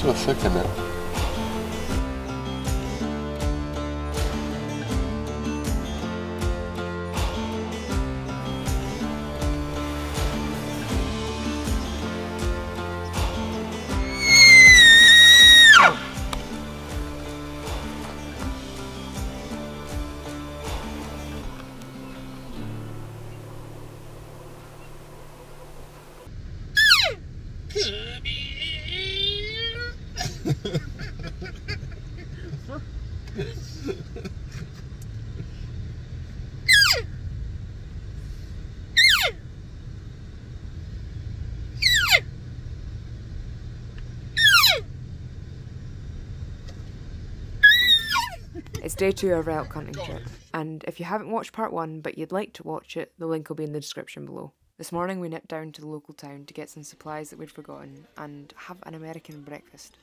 so thick in it. It's day 2 of our elk hunting trip, and if you haven't watched part 1 but you'd like to watch it, the link will be in the description below. This morning we nipped down to the local town to get some supplies that we'd forgotten and have an American breakfast.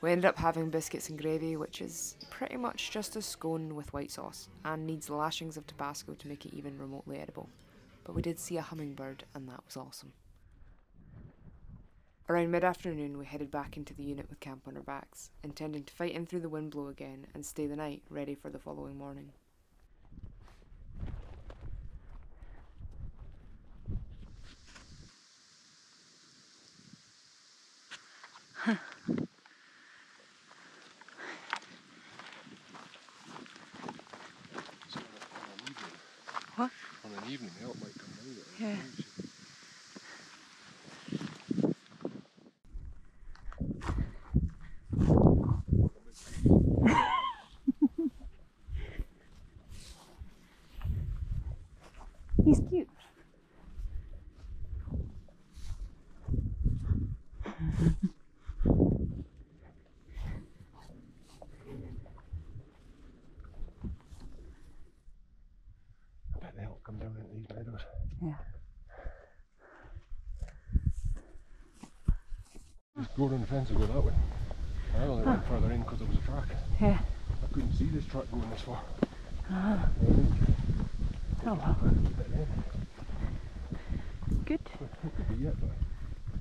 We ended up having biscuits and gravy, which is pretty much just a scone with white sauce and needs lashings of Tabasco to make it even remotely edible. But we did see a hummingbird and that was awesome. Around mid-afternoon we headed back into the unit with camp on our backs, intending to fight in through the wind blow again and stay the night ready for the following morning. What? On an evening, elk might come over. Yeah. He's cute. Go around the fence and go that way. I only went further in because there was a track. Yeah. I couldn't see this track going this far. Oh well. Good. Aye.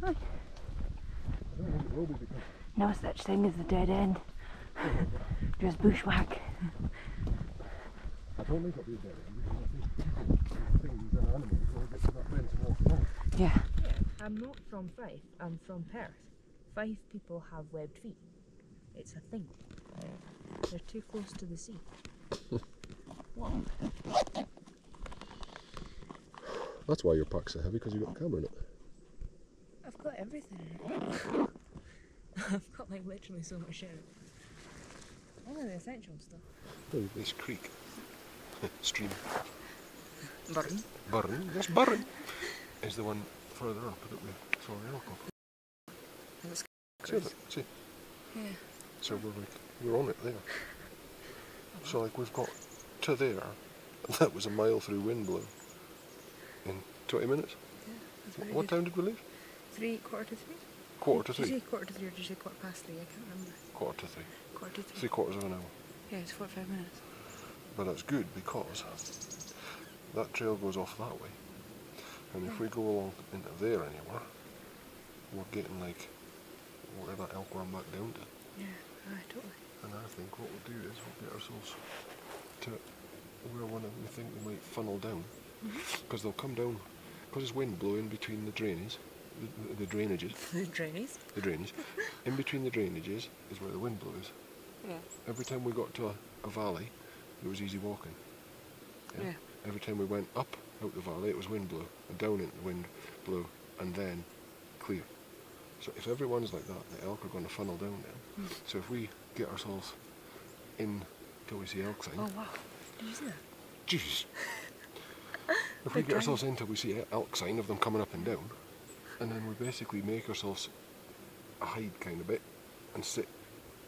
I don't think it will be because... No such thing as a dead end. Just bushwhack. I don't think it'll be a dead end. I think he's an animal before I get to that fence and walk along. Yeah. I'm not from Fife, I'm from Paris. Fife people have webbed feet. It's a thing. They're too close to the sea. That's why your pack's so heavy, because you've got a camera in it. I've got everything in it. I've got like literally so much in it. Only the essential stuff. Oh, this creek. Stream. Burren. Burren? Yes, Burren is the one further up that we saw an elk off. See that? See? Yeah. So we're on it there. So like we've got to there, and that was a mile through wind blow in 20 minutes. Yeah, that's very what good. Time did we leave? Quarter to three. Quarter to three? Did you say quarter to three or did you say quarter past three? I can't remember. Quarter to three. 3/4 of an hour. Yeah, it's 45 minutes. But that's good because that trail goes off that way. And if we go along into there anywhere, we're getting like where that elk ran back down to. Yeah, right, totally. And I think what we'll do is we'll get ourselves to where we think we might funnel down, because they'll come down, because it's wind blowing between the drainages. In between the drainages is where the wind blows. Yeah. Every time we got to a valley, it was easy walking. Yeah? Yeah. Every time we went up out the valley, it was wind blow, and down into the wind blow, and then clear. So if everyone's like that, the elk are going to funnel down then. Mm. So if we get ourselves in till we see elk thing. Oh wow, did you see that? Jeez. If we get ourselves in till we see elk sign of them coming up and down, and then we basically make ourselves a hide kind of bit and sit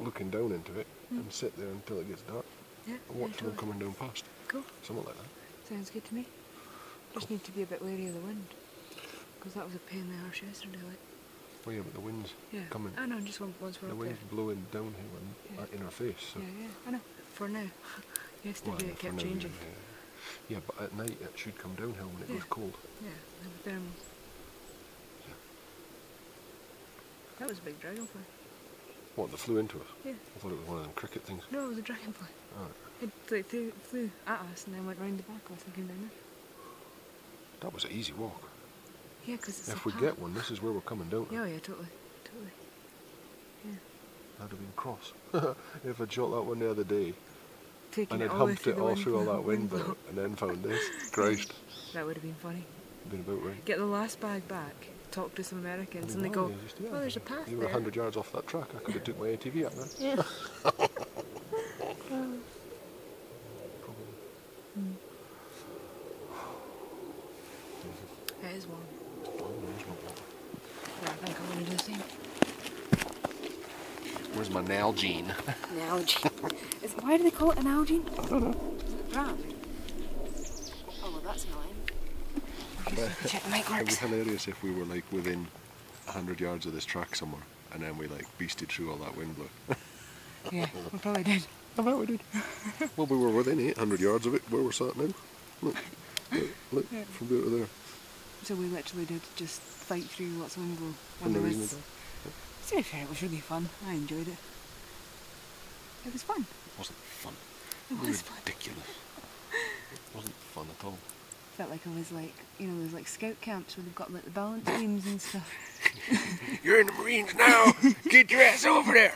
looking down into it and sit there until it gets dark. Yeah. And watch them coming down past. Cool. Something like that. Sounds good to me. Just need to be a bit wary of the wind, because that was a pain in the arse yesterday. Like. Well, yeah, but the wind's coming. I know, just once we're up there. The wind's blowing downhill and in our face. So. Yeah, yeah, I know. For now. Yesterday it kept changing. Yeah, but at night it should come downhill when it goes cold. Yeah, the thermals. Yeah. That was a big dragonfly. What, that flew into us? Yeah. I thought it was one of them cricket things. No, it was a dragonfly. Right. It flew at us and then went round the back. I was thinking, then that was an easy walk. Yeah, because it's if we get one, this is where we're coming, don't we? Yeah, yeah, totally. Totally. Yeah. That'd have been cross. If I'd shot that one the other day, taking and I'd humped it all through all that windblow and then found this. Christ. That would have been funny. Been about right. Get the last bag back, talk to some Americans, and they go, yeah, well, there's a path there. You were 100 yards off that track, I could have took my ATV up there. Yeah. It is warm. Yeah, I think I'm going to do the same. Where's my Nalgene? Nalgene. Why do they call it a Nalgene? I don't know. Is it brand? Oh, well, that's annoying. It'd be hilarious if we were like within 100 yards of this track somewhere and then we like beasted through all that wind blow. Yeah, we probably did. I bet we did. Well, we were within 800 yards of it where we're sat now. Look, yeah. From there to there. So we literally did just fight through lots of wind blow. To be fair, it was really fun. I enjoyed it. It was fun. It wasn't fun. It was ridiculous. It wasn't fun at all. Felt like I was like, you know, there's like scout camps where they've got like the balance beams and stuff. You're in the Marines now! Get your ass over there!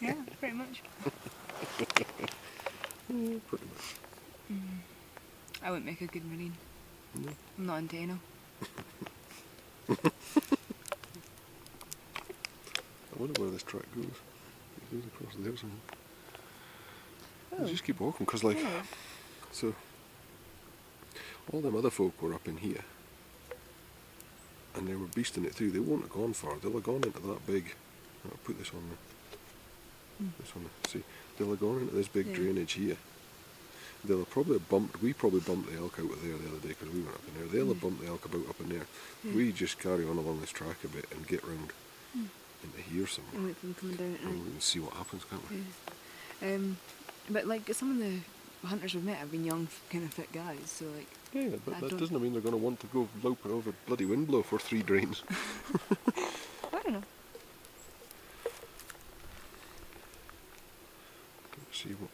Yeah, pretty much. Pretty much. Mm. I wouldn't make a good Marine. No. I'm not into anal. I wonder where this track goes. It goes across there somewhere. Oh. Just keep walking, because like, so. All them other folk were up in here and they were beasting it through. They won't have gone far. They'll have gone into that big... I'll put this on there. This one, see? They'll have gone into this big drainage here. They'll have probably bumped... We probably bumped the elk out of there the other day because we went up in there. They'll have bumped the elk about up in there. We just carry on along this track a bit and get round into here somewhere. And wait for them coming down at night. And we can see what happens, can't we? Yeah. But like some of the... hunters we've met have been young, kind of fit guys, so like... Yeah, but that doesn't mean they're going to want to go loping over bloody windblow for 3 drains. I don't know. Let's see what...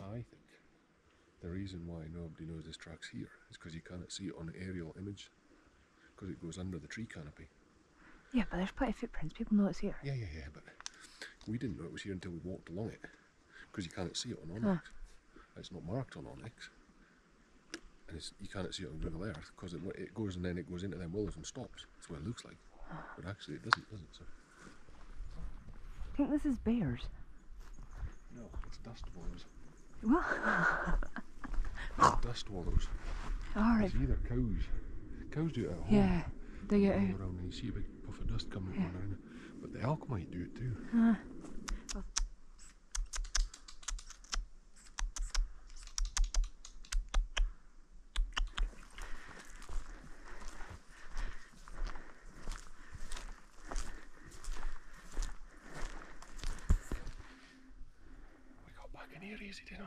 I think the reason why nobody knows this track's here is because you can't see it on the aerial image, because it goes under the tree canopy. Yeah, but there's plenty of footprints, people know it's here. Yeah, yeah, yeah, but we didn't know it was here until we walked along it. Because you can't see it on Onyx. It's not marked on Onyx. And it's, you can't see it on Google Earth, because it goes and then it goes into them willows and stops. That's what it looks like. But actually it doesn't, does it? So. I think this is bears. No, it's dust wallows. What? Dust wallows. Alright. It's either cows. Cows do it at home. Yeah, they get out. Around and you see a big puff of dust coming around, but the elk might do it too. Well. We got back in here easy, didn't we?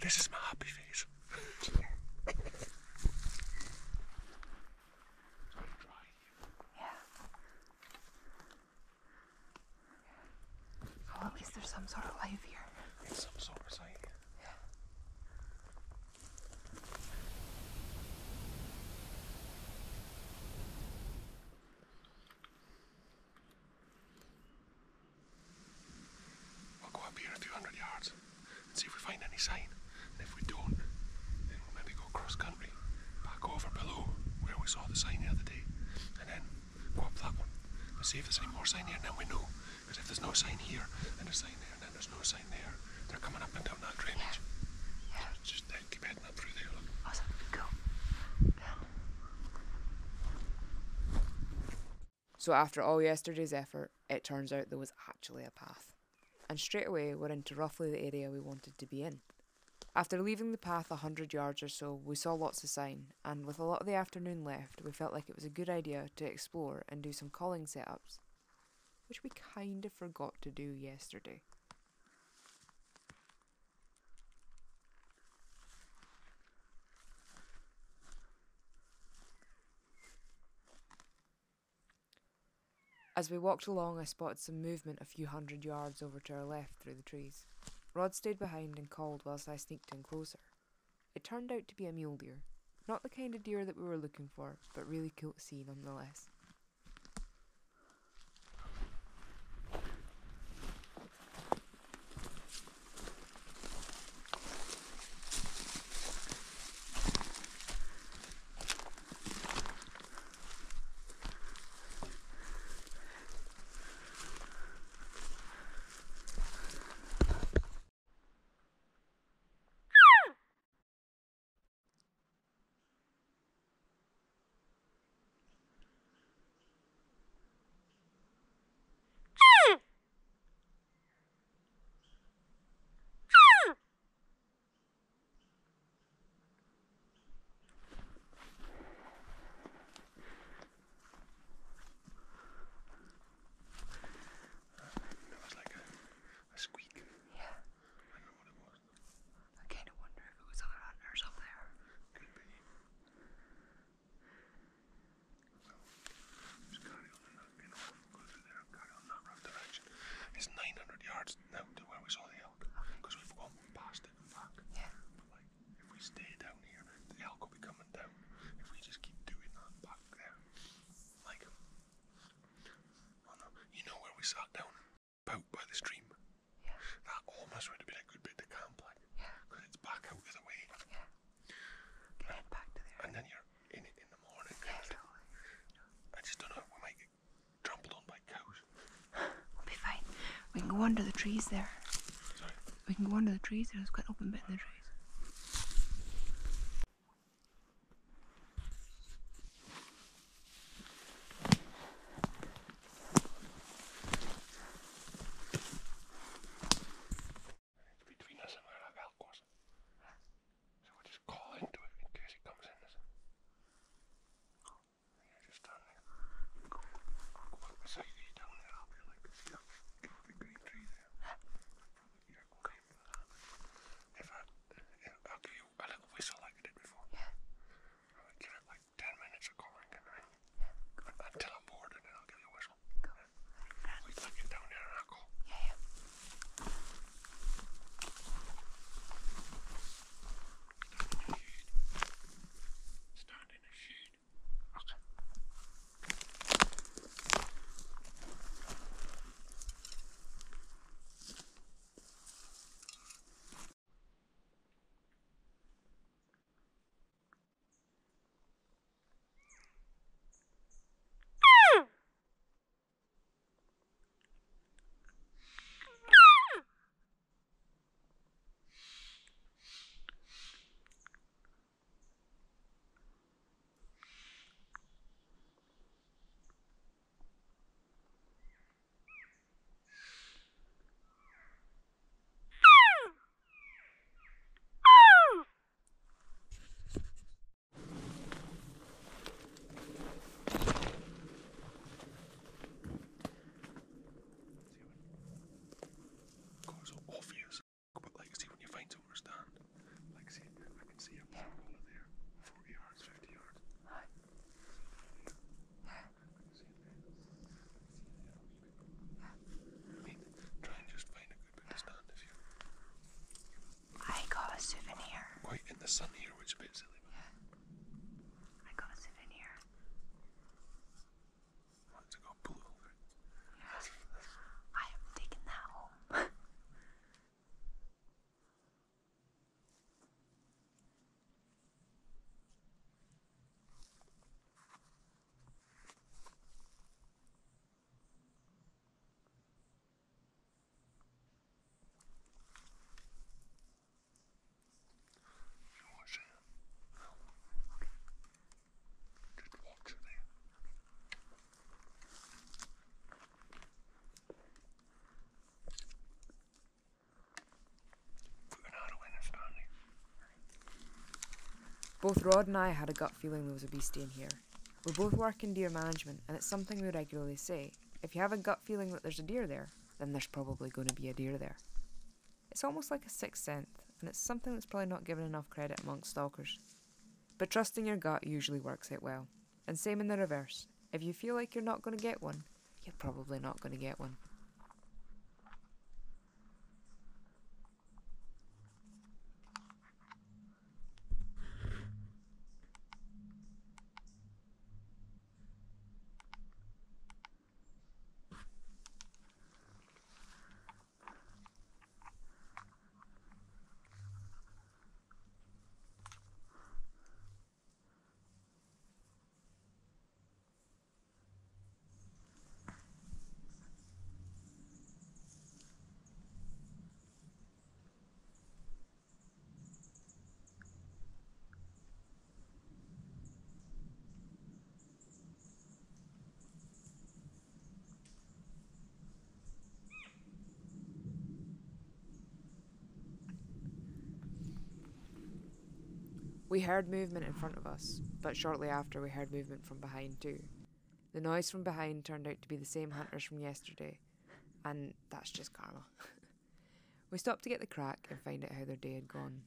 This is my happy face. It's very dry here. Yeah. Well, at least there's some sort of life here. It's some sort of sight here. Yeah. I'll go up here a few 100 yards and see if we find any sign. If we don't, then we'll maybe go cross country, back saw the sign the other day, and then go up that one and see if there's any more sign here, and then we know. Because if there's no sign here, and there's a sign there, and then there's no sign there, they're coming up and down that drainage. Yeah. Yeah. Just keep heading up through there. Look. Awesome. Go. Down. So after all yesterday's effort, it turns out there was actually a path. And straight away, we're into roughly the area we wanted to be in. After leaving the path 100 yards or so, we saw lots of sign, and with a lot of the afternoon left, we felt like it was a good idea to explore and do some calling setups, which we kind of forgot to do yesterday. As we walked along, I spotted some movement a few hundred yards over to our left through the trees. Rod stayed behind and called whilst I sneaked in closer. It turned out to be a mule deer. Not the kind of deer that we were looking for, but really cool to see nonetheless. Sat down out by the stream. Yeah. That almost would have been a good bit to camp like. Yeah. Because it's back out of the way. Yeah. Can head back to there. And then you're in it in the morning. Yeah, totally. I just don't know if we might get trampled on by cows. We'll be fine. We can go under the trees there. Sorry? We can go under the trees there. There's quite an open bit in the trees. Both Rod and I had a gut feeling there was a beastie in here. We both work in deer management, and it's something we regularly say. If you have a gut feeling that there's a deer there, then there's probably going to be a deer there. It's almost like a sixth sense, and it's something that's probably not given enough credit amongst stalkers. But trusting your gut usually works out well. And same in the reverse. If you feel like you're not going to get one, you're probably not going to get one. We heard movement in front of us, but shortly after we heard movement from behind too. The noise from behind turned out to be the same hunters from yesterday, and that's just karma. We stopped to get the crack and find out how their day had gone.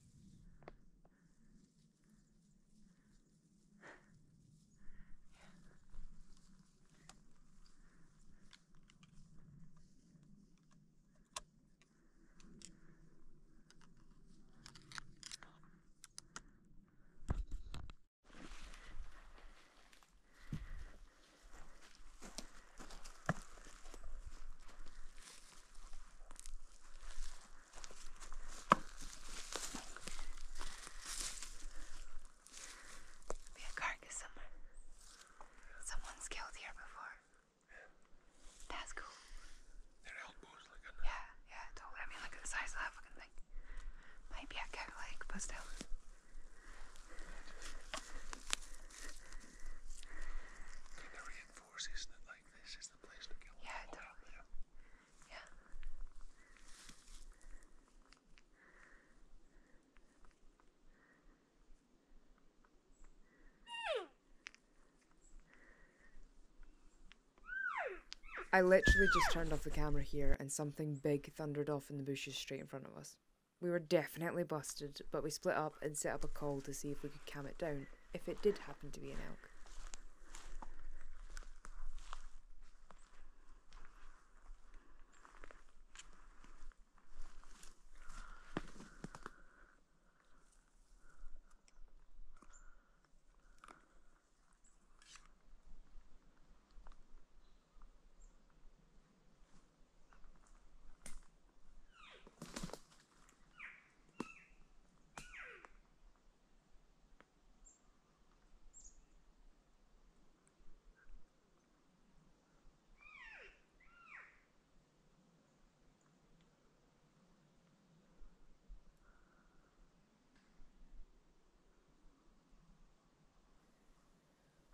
I literally just turned off the camera here and something big thundered off in the bushes straight in front of us. We were definitely busted, but we split up and set up a call to see if we could calm it down, if it did happen to be an elk.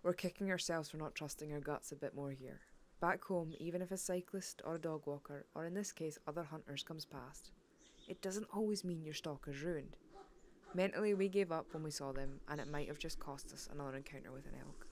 We're kicking ourselves for not trusting our guts a bit more here. Back home, even if a cyclist or a dog walker, or in this case other hunters, comes past, it doesn't always mean your stalk is ruined. Mentally, we gave up when we saw them, and it might have just cost us another encounter with an elk.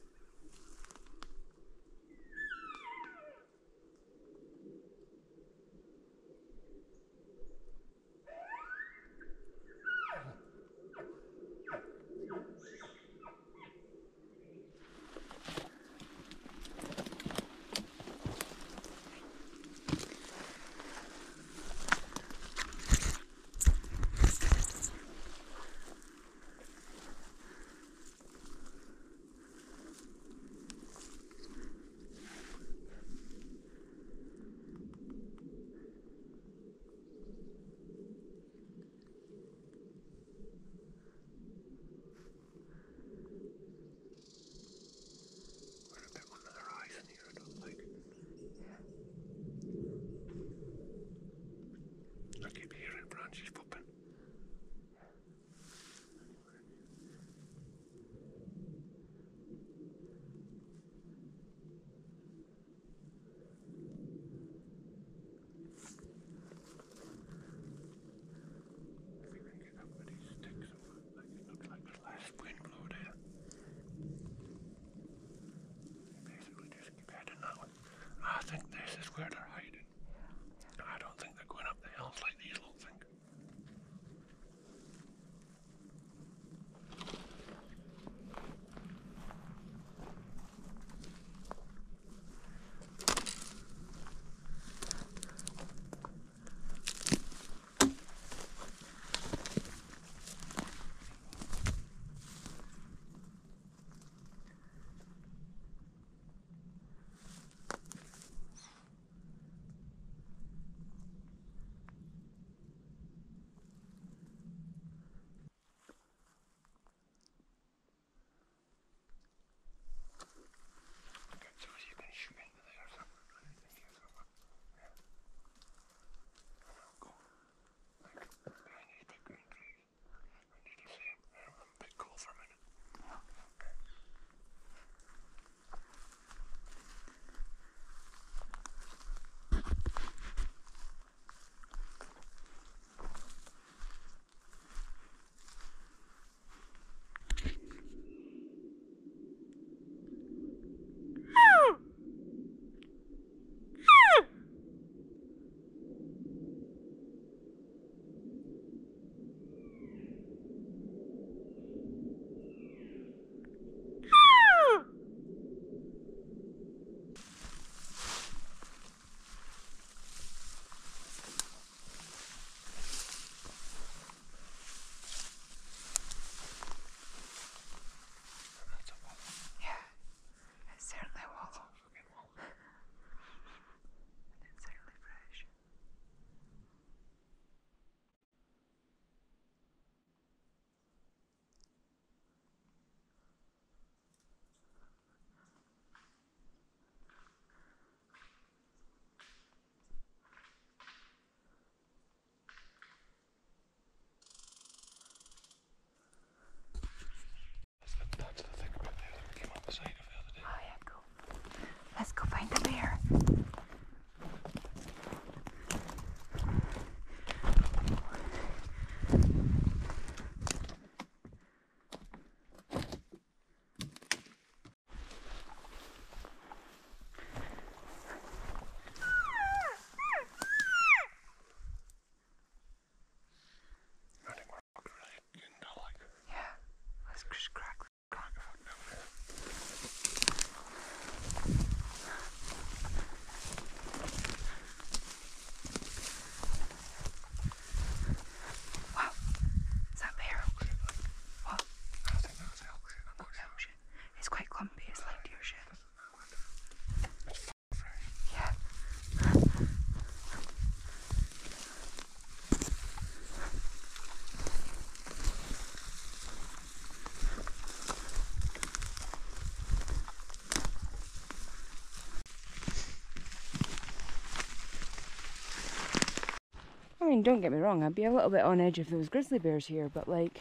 I mean, don't get me wrong, I'd be a little bit on edge if there was grizzly bears here, but like,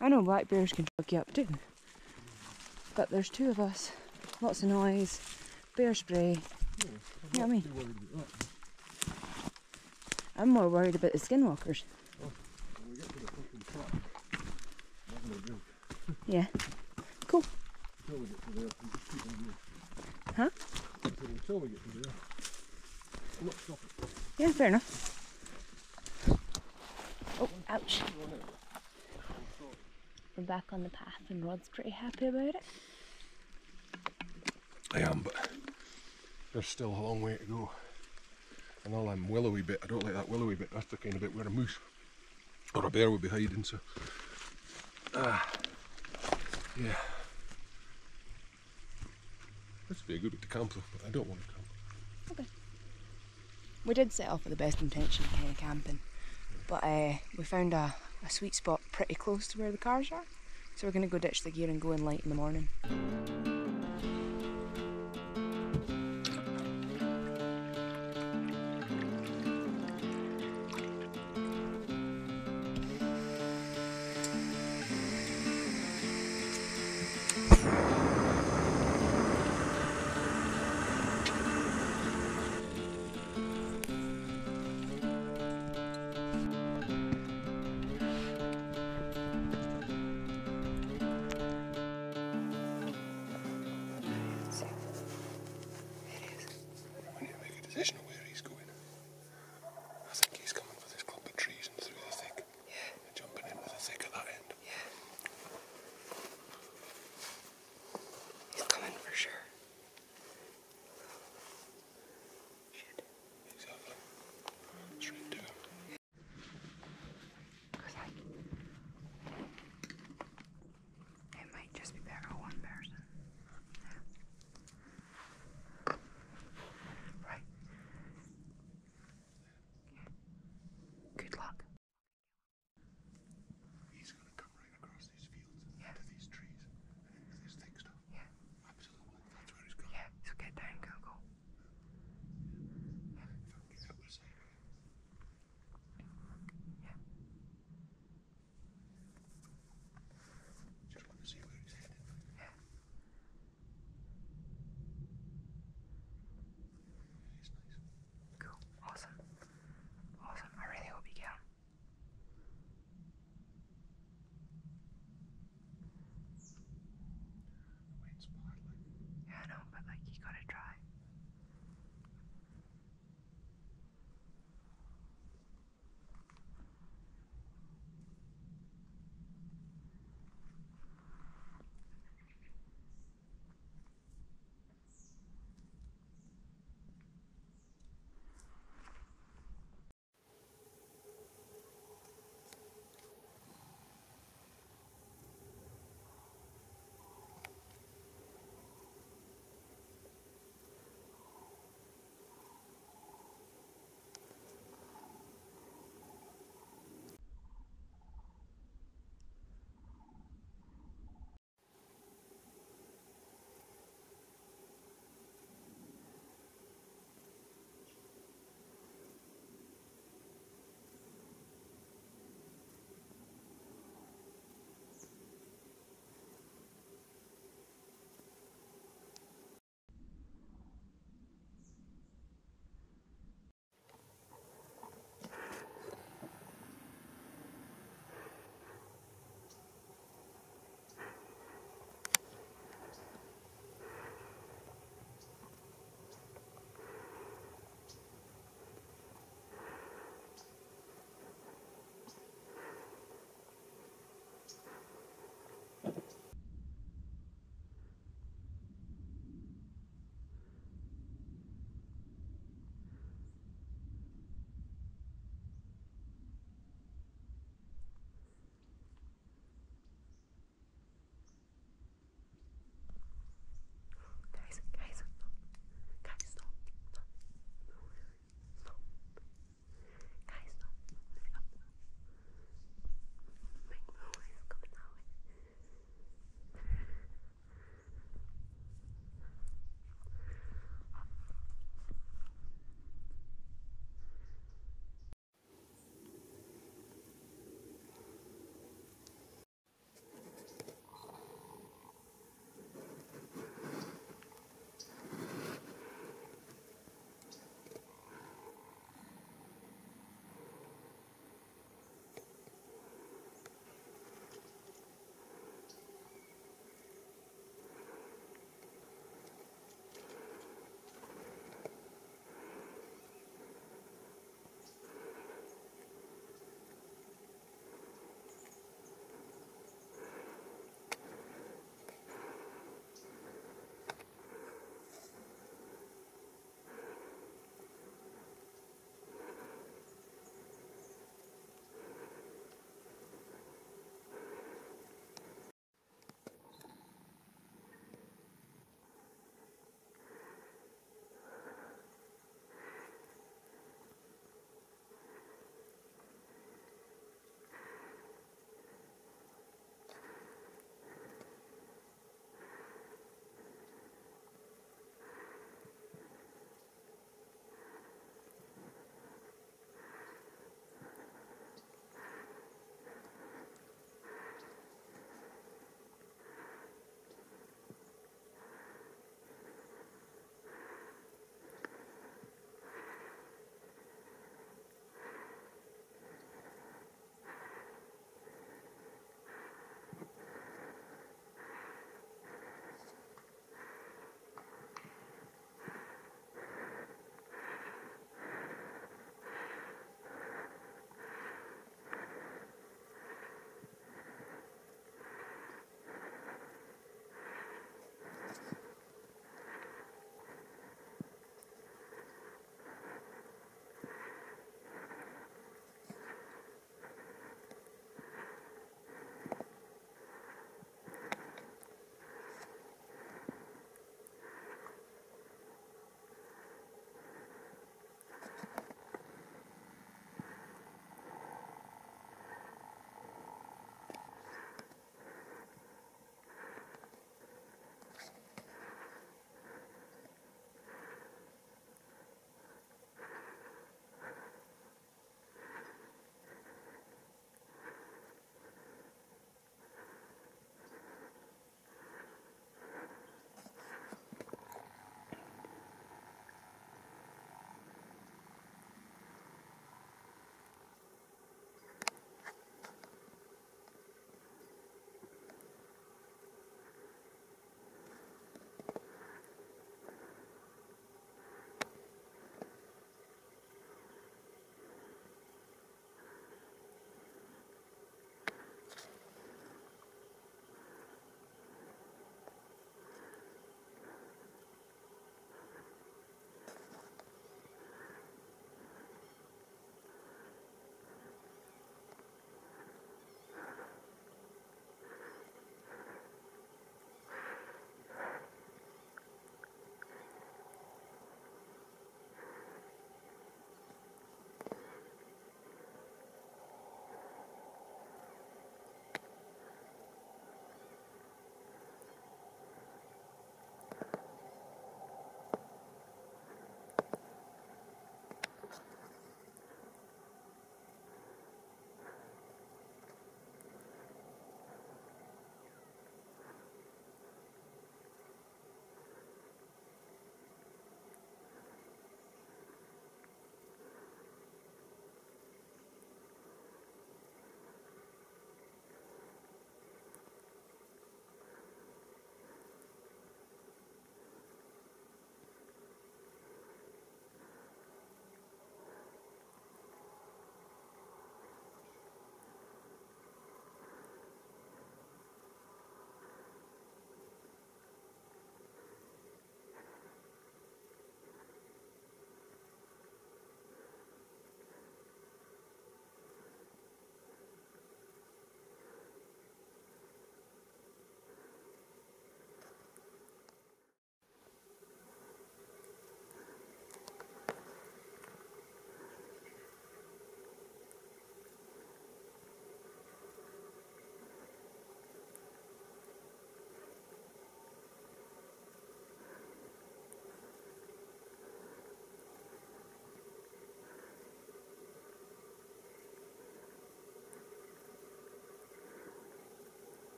I know black bears can fuck you up too. But there's two of us, lots of noise, bear spray, you know what I mean? I'm more worried about the skinwalkers. Oh, when we get to the fucking truck, I'm not gonna joke. Yeah. Cool. Until we get to there, we just keep on going. Huh? Until we get to there. Look, stop it. Yeah, fair enough. Oh, ouch. We're back on the path and Rod's pretty happy about it. I am, but there's still a long way to go. And all them willowy bit, I don't like that willowy bit, that's the kind of bit where a moose or a bear would be hiding, so... yeah. This would be a good bit to camp though, but I don't want to camp. Okay. We did set off with the best intention kind of camping, but we found a sweet spot pretty close to where the cars are, so we're going to go ditch the gear and go in light in the morning.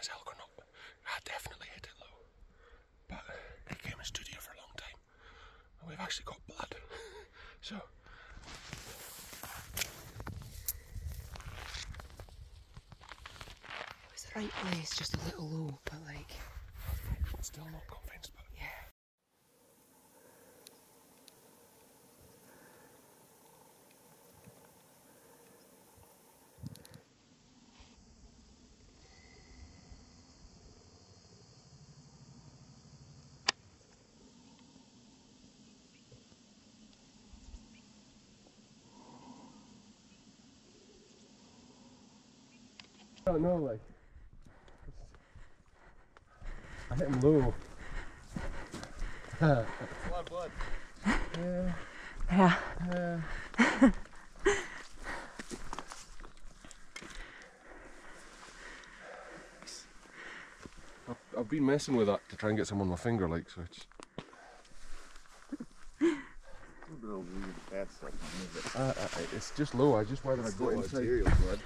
as hell gone up. I definitely hit it low. But it came in studio for a long time. And we've actually got blood. So. It was the right place, just a little low, but like. I'm still not convinced, but. Yeah. I don't know, like, I hit him low. Blood. Yeah. Yeah. Yeah. I've been messing with that to try and get some on my finger, like, so it's... it's just low, I just whether I go inside. Blood.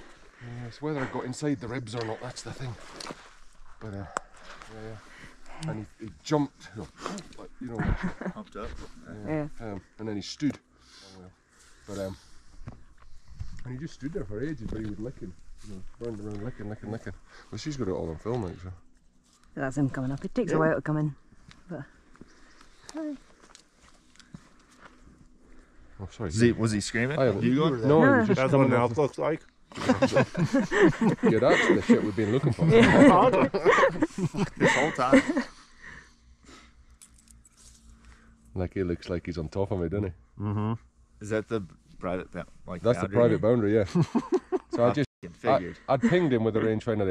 Yeah, it's whether I got inside the ribs or not, that's the thing. But, yeah. And he jumped, like, you know, hopped up. And then he stood. But, and he just stood there for ages, but he was licking, you know, round and round, licking. Well, she's got it all on film, like, so. That's him coming up. It takes a while to come in. But... Hi. Oh, sorry. Was he screaming? You going? No, he was just coming up. Looks like. You're actually the shit we've been looking for. Yeah. This whole time. Like, he looks like he's on top of me, doesn't he? Mm-hmm. Is that the private like that's boundary? The private boundary, yeah. So I pinged him with a rangefinder there,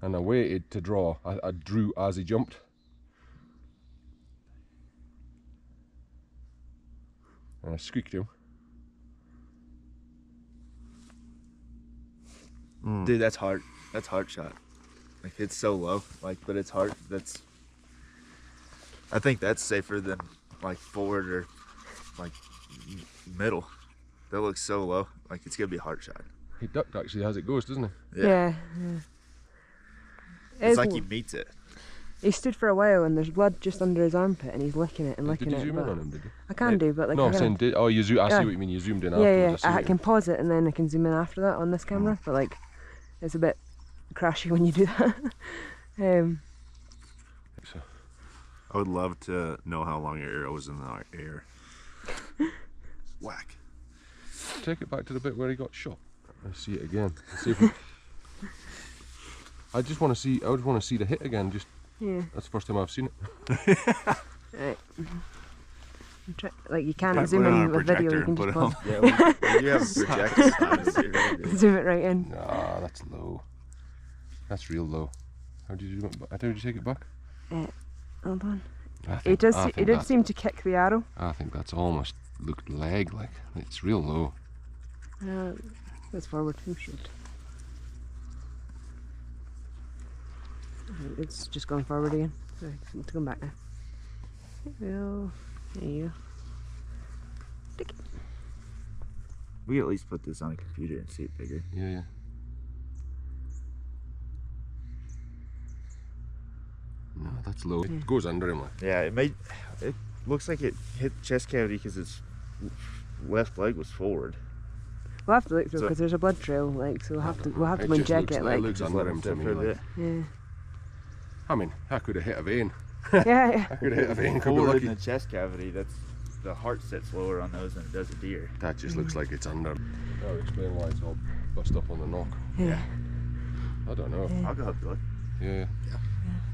and I waited to draw. I drew as he jumped. And I squeaked him. Dude, that's hard. That's hard shot. Like, it's so low. Like, but it's hard. That's. I think that's safer than like forward or like middle. That looks so low. Like, it's gonna be hard shot. He ducked actually as it goes, doesn't he? Yeah. It's like he meets it. He stood for a while and there's blood just under his armpit and he's licking it and licking it. Did you zoom in on him? Did you? I can do, but like. No, I'm saying did. Oh, you zoom. I see what you mean. You zoomed in. Afterwards. I can pause it and then I can zoom in after that on this camera, but like. It's a bit crashy when you do that. I would love to know how long your arrow was in the air. Whack. Take it back to the bit where he got shot. Let's see it again. See if we... I would want to see the hit again. Just. Yeah. That's the first time I've seen it. Right. Like, you can't zoom in with video, you can just pause. Yeah, you have a projector. Zoom it right in. Ah, that's low. That's real low. How did you take it back? Hold on. It did seem to kick the arrow. I think that's almost looked leg like. It's real low. No, that's forward too short. It's just going forward again. Right, it's going back now. Well. There you go. We could at least put this on a computer and see it bigger. Yeah. No, that's low. It goes under him. Yeah, it looks like it hit chest cavity because his left leg was forward. We'll have to look through because there's a blood trail, like, so we'll have to inject it. Like, it looks under him to me. Like. Yeah. I mean, I could have hit a vein. Yeah. I could hit a vein. Forward in the chest cavity, that's the heart sits lower on those than it does a deer. That just looks like it's under. That would explain why it's all bust up on the knock. Yeah. I don't know. I'll go up to it. Yeah.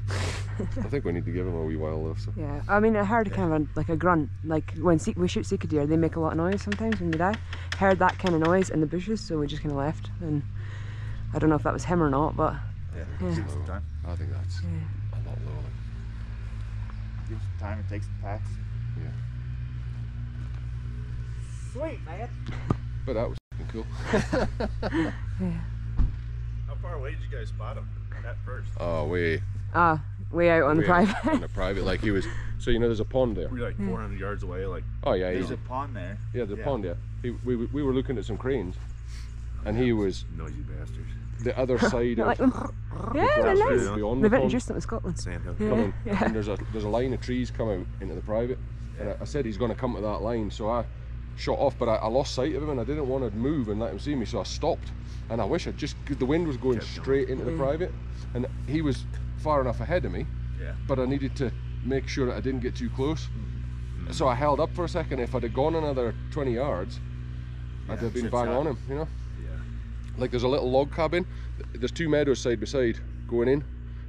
I think we need to give him a wee while though. So. Yeah. I mean, I heard kind of like a grunt. Like when we shoot sika deer, they make a lot of noise sometimes when they die. Heard that kind of noise in the bushes, so we just kind of left. And I don't know if that was him or not, but. Yeah. I think that's a lot lower. Gives the time it takes to pass. Yeah. Sweet, man. But that was cool. How far away did you guys spot him at first? Oh, way out on the private. On the private, like he was. So you know, there's a pond there. We're like 400 yards away, like. Oh yeah. There's a pond there. Yeah, there's a pond there. We were looking at some cranes, and he was noisy bastard. The other side of the bit adjacent to Scotland. Coming, and there's a line of trees coming into the private, and I said he's going to come to that line, so I shot off, but I lost sight of him and I didn't want to move and let him see me, so I stopped, and I wish I'd just, the wind was going straight into the private and he was far enough ahead of me, but I needed to make sure that I didn't get too close, so I held up for a second. If I'd have gone another 20 yards I'd have been bang on him, you know. Like there's a little log cabin, there's two meadows side by side going in,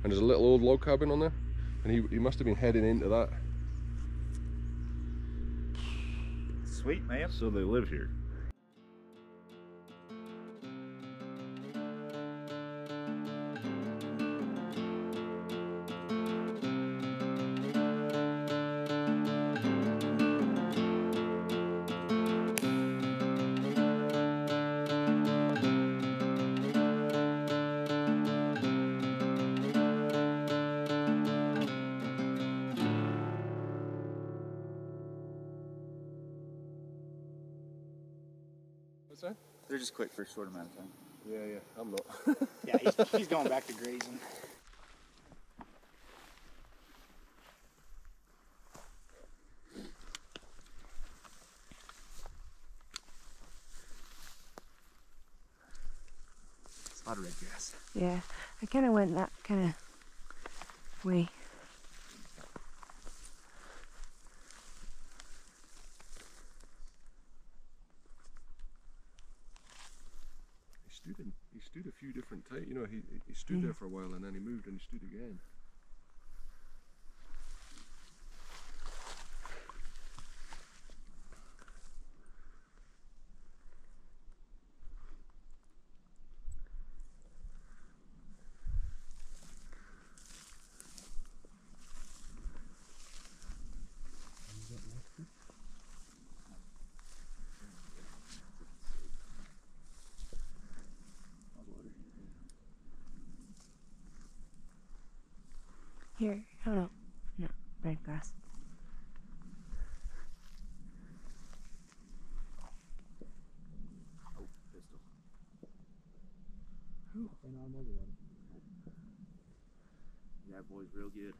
and there's a little old log cabin on there, and he must have been heading into that. Sweet man. So they live here. They're just quit for a short amount of time. Yeah, yeah, I'm not. Yeah, he's going back to grazing. It's a lot of red grass. Yeah, I kind of went that kind of way. Stood a few different times, you know, he stood there for a while and then he moved and he stood again. Here, I don't know. No, red grass. Oh, pistol. Ooh. And another one. That boy's real good.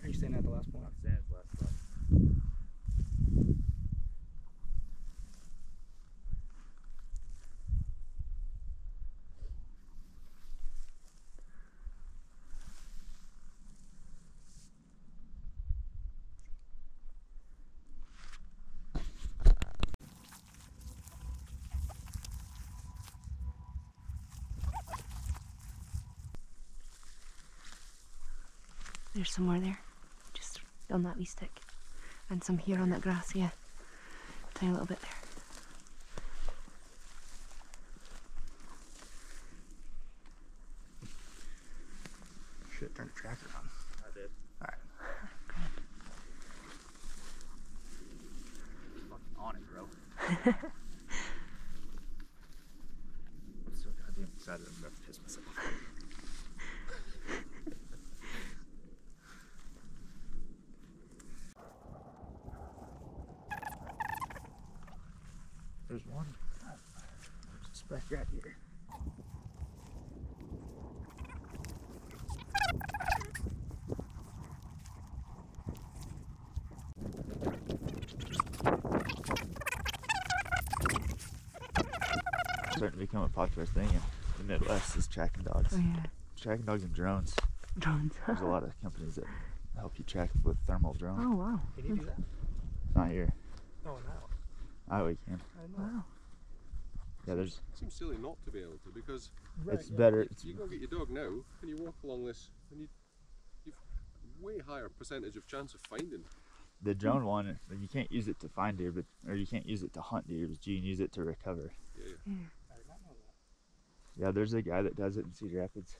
Are you staying at the last point? I'm staying at the last spot. There's some more there, just on that wee stick, and some here on that grass, yeah, tiny little bit there. Should have turned the tracker on. I did. Alright. Fucking on it, bro. I'm so goddamn excited I'm about to piss myself. There's one. Just back right here. It's starting to become a popular thing in the Midwest is tracking dogs. Oh, yeah. Tracking dogs and drones. Drones. There's a lot of companies that help you track with thermal drones. Oh wow. Can you do that? Not here. Oh no. Oh, we can. I know. Wow. Yeah, there's. It seems silly not to be able to because it's better. You go get your dog now, and you walk along this, and you've way higher percentage of chance of finding. The drone one, you can't use it to find deer, but or you can't use it to hunt deer, but you can use it to recover. Yeah. I did not know that. Yeah, there's a guy that does it in Cedar Rapids.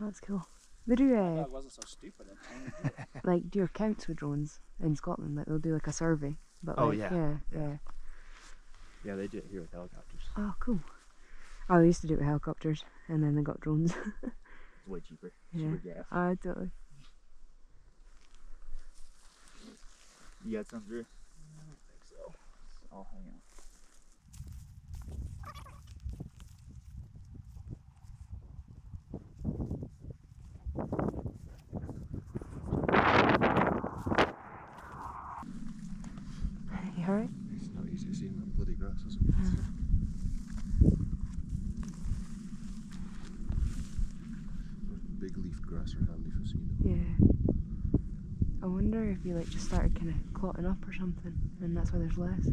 Oh, that's cool. They do. That wasn't so stupid. Like deer counts with drones in Scotland. Like they'll do like a survey. But oh like, yeah, they do it here with helicopters. Oh cool. Oh, they used to do it with helicopters and then they got drones. It's way cheaper. Cheaper gas. Totally. You got something, Drew? I don't think so. I'll hang out. You alright? It's not easy to see in that bloody grass, is it? Big leaf grass or hand leaf I've seen. Yeah. I wonder if you like just started kind of clotting up or something, and that's why there's less.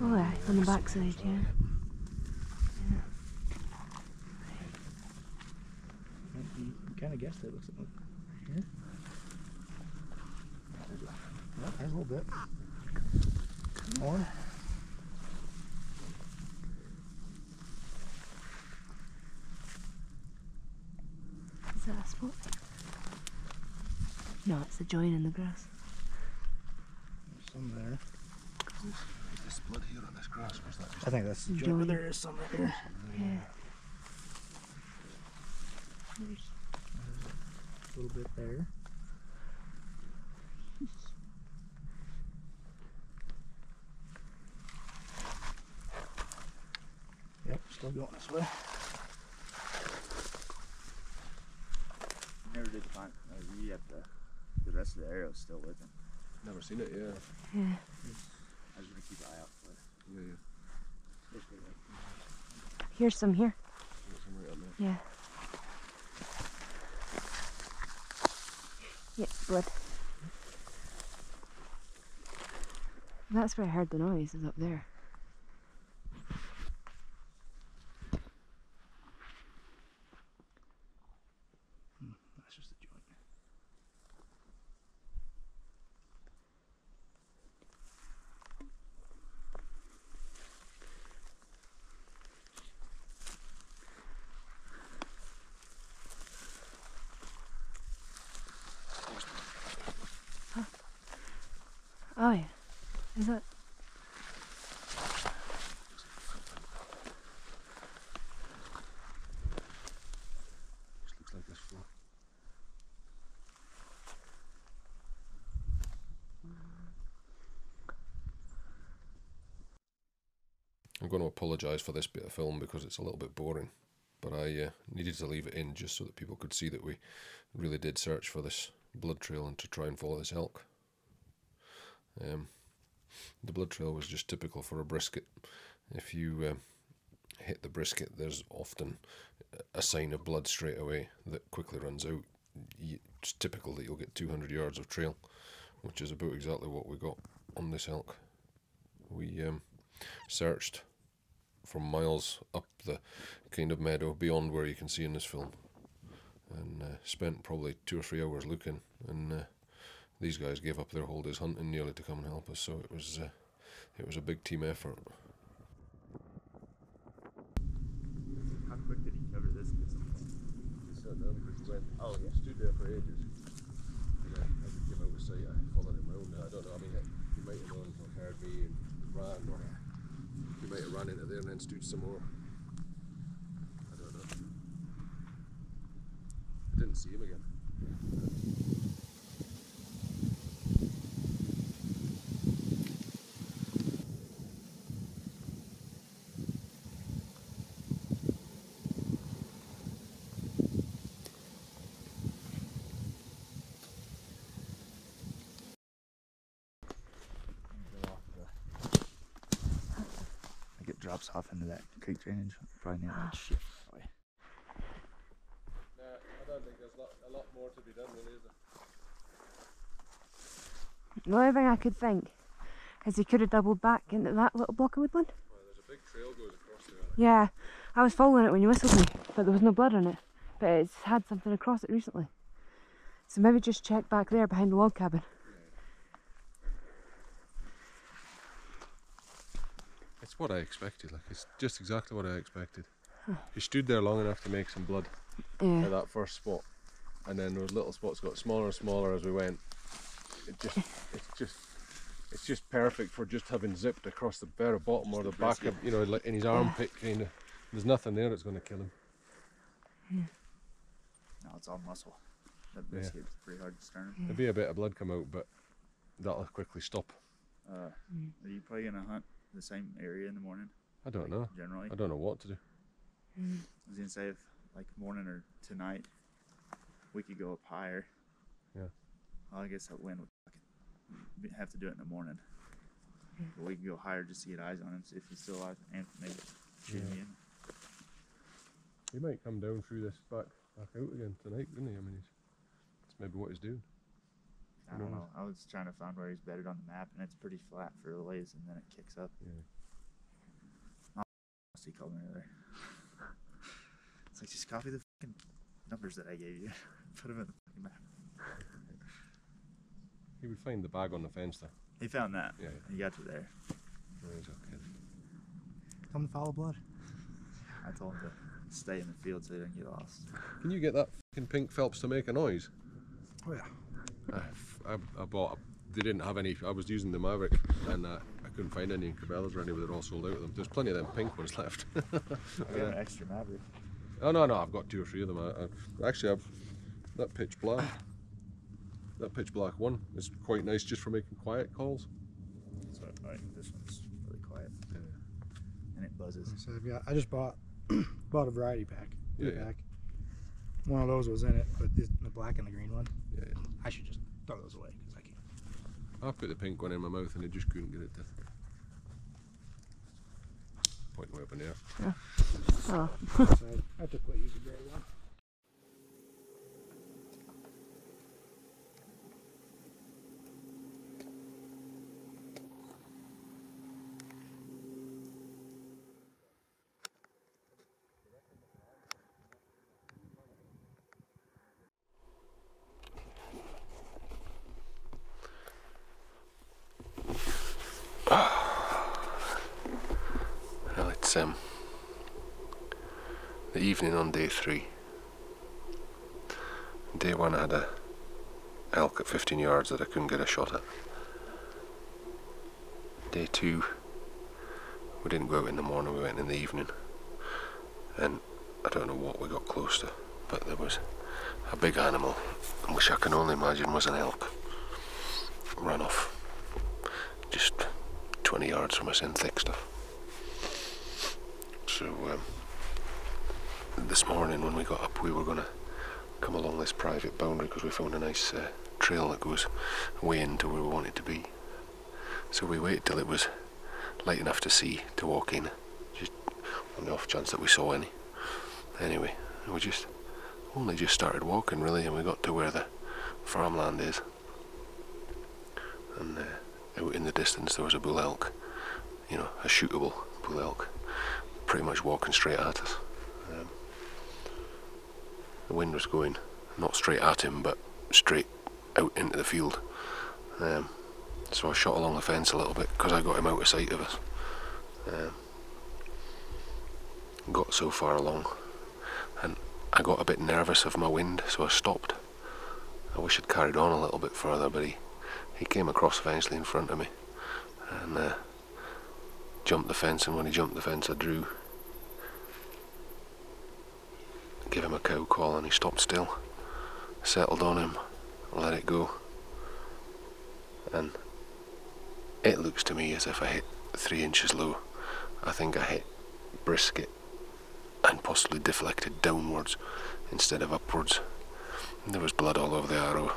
Oh yeah, on the back side, yeah. You kind of guessed it, looks like. Here? Yeah, there's a little bit. More. Is that a spot? No, it's a join in the grass. There's some there. Cool. This blood here on this grass, was that? I think that's the joint. There is some right here. Yeah. There's a little bit there. Yep, still going this way. Never did find you have the rest of the arrow still with him. Never seen it, yeah. Yeah. I was going to keep an eye out for it. Yeah, yeah. Here's some here. There's some right up there. Yeah. Yeah, blood. That's where I heard the noise, is up there. That's just a joint. Oh yeah, is it? This looks like this floor. I'm going to apologise for this bit of film because it's a little bit boring, but I needed to leave it in just so that people could see that we really did search for this blood trail and to try and follow this elk. The blood trail was just typical for a brisket. If you hit the brisket, there's often a sign of blood straight away that quickly runs out. It's typical that you'll get 200 yards of trail, which is about exactly what we got on this elk. We searched from miles up the kind of meadow beyond where you can see in this film, and spent probably 2 or 3 hours looking, and these guys gave up their whole day's hunting nearly to come and help us, so it was a big team effort. How quick did he cover this? Just so no, because he went. Oh, he stood there for ages. And I would give out with sight. I followed him around. I don't know. I mean, he might have known or heard me and ran, or he might have ran into there and then stood some more. I don't know. I didn't see him again. Drops off into that creek drainage. Probably need that shit. Boy. Nah, I don't think there's a lot more to be done really, is there? The only thing I could think is he could have doubled back into that little block of woodland. Well, there's a big trail goes across there. Yeah, I was following it when you whistled me, but there was no blood on it. But it's had something across it recently. So maybe just check back there behind the log cabin. It's what I expected, like it's just exactly what I expected. He stood there long enough to make some blood at that first spot, and then those little spots got smaller and smaller as we went. It's just perfect for just having zipped across the bare bottom or the back of, you know, like in his armpit kind of. There's nothing there that's going to kill him. Yeah. No, it's all muscle. That biscuit's pretty hard to stern. There'll be a bit of blood come out, but that'll quickly stop. Are you probably gonna hunt the same area in the morning? I don't know. Generally, I don't know what to do. I was gonna say, if like morning or tonight, we could go up higher. Yeah. Well, I guess that wind would fucking have to do it in the morning. But we can go higher just to get eyes on him, see if he's still alive, and maybe shoot him in. He might come down through this back out again tonight, wouldn't he? I mean, it's maybe what he's doing. I don't know. I was trying to find where he's bedded on the map, and it's pretty flat for the lays, and then it kicks up. Yeah. Oh, he called me earlier. It's like, just copy the fucking numbers that I gave you. Put them in the fucking map. He would find the bag on the fence there. He found that. Yeah. He got to there. No, he's okay. Come to follow blood. I told him to stay in the field so he didn't get lost. Can you get that fucking pink Phelps to make a noise? Oh yeah. I bought, they didn't have any, I was using the Maverick, and I couldn't find any in Cabela's or any, but they're all sold out of them. There's plenty of them pink ones left. I got an extra Maverick. Oh no, I've got two or three of them. I've that pitch black. That pitch black one is quite nice just for making quiet calls. So, right, this one's really quiet. Yeah. And it buzzes. So I just bought a variety pack. Pack. One of those was in it, but the black and the green one. Yeah, yeah. I should just throw those away because I can't. I put the pink one in my mouth and I just couldn't get it to. Pointing way up in the air. Yeah. Oh. So I took what you could very well. The evening on day 3. Day 1 I had a elk at 15 yards that I couldn't get a shot at. Day 2 we didn't go out in the morning, we went in the evening, and I don't know what we got close to, but there was a big animal which I can only imagine was an elk. Ran off just 20 yards from us in thick stuff. So this morning when we got up, we were going to come along this private boundary because we found a nice trail that goes way into where we wanted to be. So we waited till it was light enough to see to walk in, just on the off chance that we saw any. Anyway, we only just started walking really, and we got to where the farmland is, and out in the distance there was a bull elk, you know, a shootable bull elk, pretty much walking straight at us. The wind was going not straight at him but straight out into the field, so I shot along the fence a little bit because I got him out of sight of us. Got so far along and I got a bit nervous of my wind, so I stopped. I wish I'd carried on a little bit further, but he came across eventually in front of me and jumped the fence, and when he jumped the fence I gave him a cow call and he stopped still, settled on him, let it go, and it looks to me as if I hit 3 inches low. I think I hit brisket and possibly deflected downwards instead of upwards. And there was blood all over the arrow.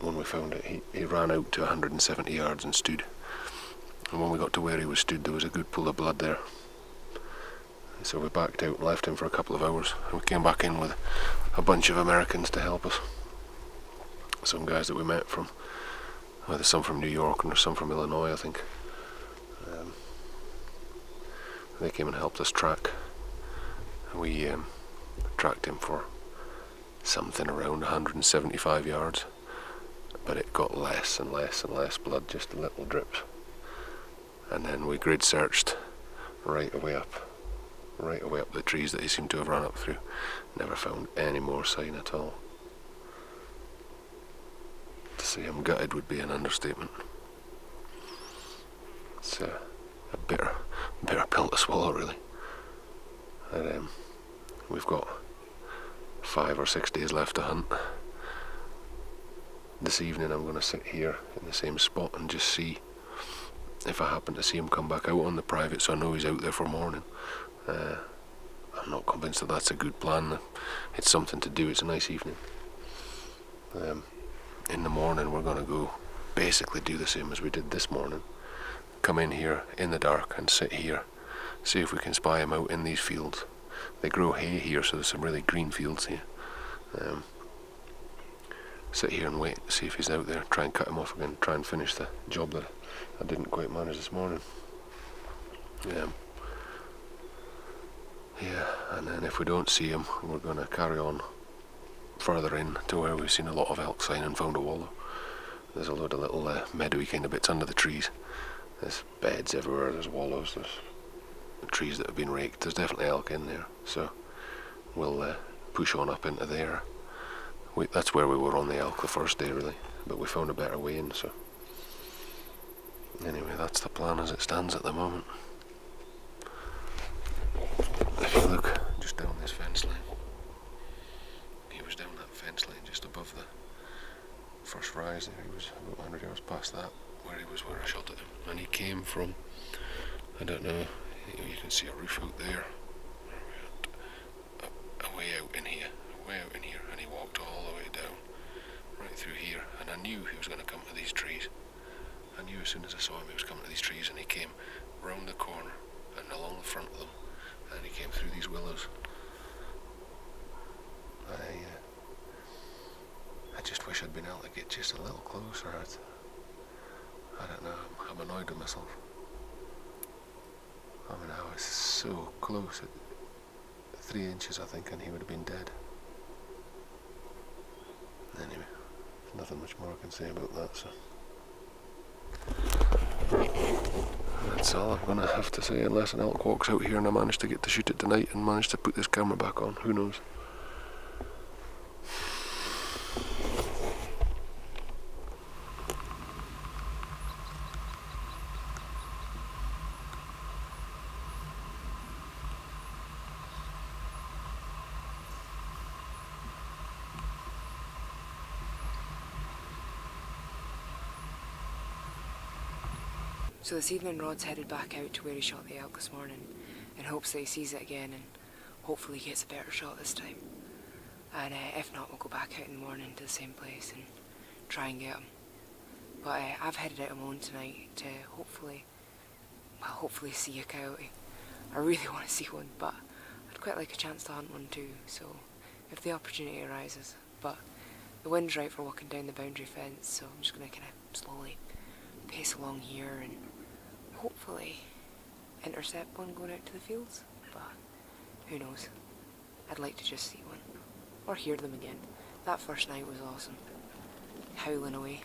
When we found it, he ran out to 170 yards and stood, and when we got to where he was stood there was a good pool of blood there. So we backed out and left him for a couple of hours, and we came back in with a bunch of Americans to help us. Some guys that we met from, well, there's some from New York and there's some from Illinois I think. They came and helped us track. We tracked him for something around 175 yards, but it got less and less and less blood, just a little drips. And then we grid searched right away up the trees that he seemed to have run up through. Never found any more sign at all. To say I'm gutted would be an understatement. It's a bitter pill to swallow, really. And we've got 5 or 6 days left to hunt. This evening I'm going to sit here in the same spot and just see if I happen to see him come back out on the private, so I know he's out there for morning. I'm not convinced that that's a good plan. It's something to do, it's a nice evening. In the morning we're going to go basically do the same as we did this morning. Come in here in the dark and sit here, see if we can spy him out in these fields. They grow hay here, so there's some really green fields here. Sit here and wait, see if he's out there, try and cut him off again, try and finish the job that I didn't quite manage this morning. Yeah, and then if we don't see him, we're going to carry on further in to where we've seen a lot of elk sign and found a wallow. There's a load of little meadowy kind of bits under the trees. There's beds everywhere, there's wallows, there's trees that have been raked. There's definitely elk in there, so we'll push on up into there. That's where we were on the elk the first day, really, but we found a better way in, so... Anyway, that's the plan as it stands at the moment. If you look just down this fence line, he was down that fence line just above the first rise there. He was about 100 yards past that, where he was where I shot at him. And he came from, I don't know, you can see a roof out there. Away out in here, and he walked all the way down, right through here. And I knew he was going to come to these trees. I knew as soon as I saw him he was coming to these trees, and he came round the corner and along the front of them, and he came through these willows. I just wish I'd been able to get just a little closer. I don't know, I'm annoyed with myself. I mean, I was so close at 3 inches, I think, and he would have been dead. Anyway, there's nothing much more I can say about that, so... That's all I'm going to have to say, unless an elk walks out here and I manage to get to shoot it tonight and manage to put this camera back on, who knows. So this evening Rod's headed back out to where he shot the elk this morning in hopes that he sees it again and hopefully gets a better shot this time. And if not, we'll go back out in the morning to the same place and try and get him. But I've headed out alone tonight to hopefully see a coyote. I really want to see one, but I'd quite like a chance to hunt one too, so if the opportunity arises. But the wind's right for walking down the boundary fence, so I'm just going to kind of slowly pace along here and hopefully intercept one going out to the fields, but who knows. I'd like to just see one, or hear them again. That first night was awesome, howling away.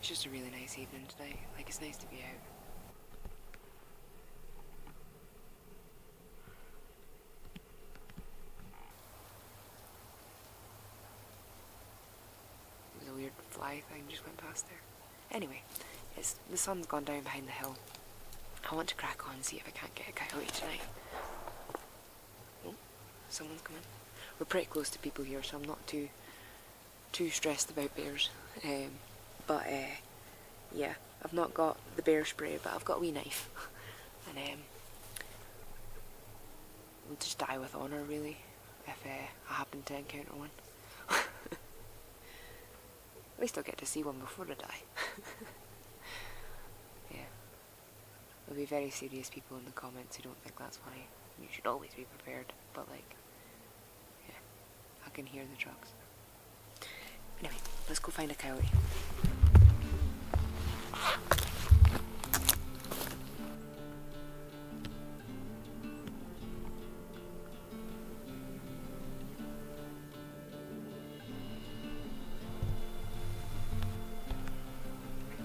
It's just a really nice evening tonight, like it's nice to be out. Fly thing just went past there. Anyway, the sun's gone down behind the hill. I want to crack on and see if I can't get a coyote tonight. Oh, someone's coming. We're pretty close to people here, so I'm not too stressed about bears. Yeah, I've not got the bear spray, but I've got a wee knife. And I'll just die with honour, really, if I happen to encounter one. At least I'll get to see one before I die. Yeah. There'll be very serious people in the comments who don't think that's funny. You should always be prepared, but like... Yeah. I can hear the trucks. Anyway, let's go find a coyote.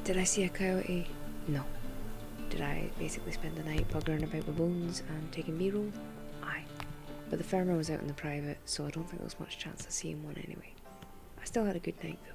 Did I see a coyote? No. Did I basically spend the night buggering about with bones and taking B-roll? Aye. But the farmer was out in the private, so I don't think there was much chance of seeing one anyway. I still had a good night though.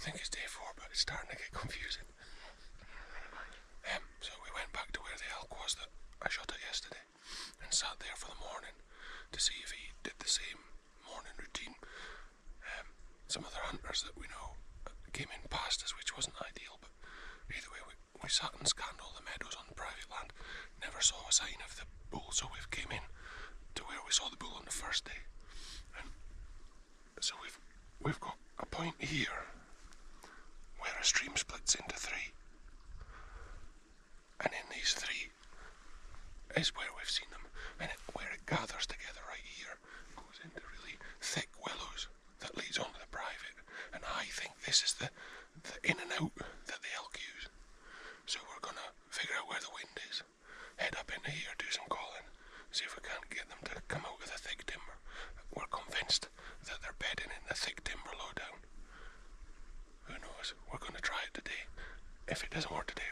I think it's day 4, but it's starting to get confusing. Yeah, pretty much. So we went back to where the elk was that I shot at yesterday and sat there for the morning to see if he did the same morning routine. Some other hunters that we know came in past us, which wasn't ideal, but either way we sat and scanned all the meadows on the private land, never saw a sign of the bull, so we've came in to where we saw the bull on the first day. And so we've got a point here where a stream splits into 3, and in these 3 is where we've seen them, and where it gathers together right here, goes into really thick willows that leads onto the private, and I think this is the in and out that the elk use. So we're going to figure out where the wind is, head up into here, do some calling, see if we can't get them to come out of the thick timber. We're convinced that they're bedding in the thick timber low down. Who knows? We're going to try it today. If it doesn't work today,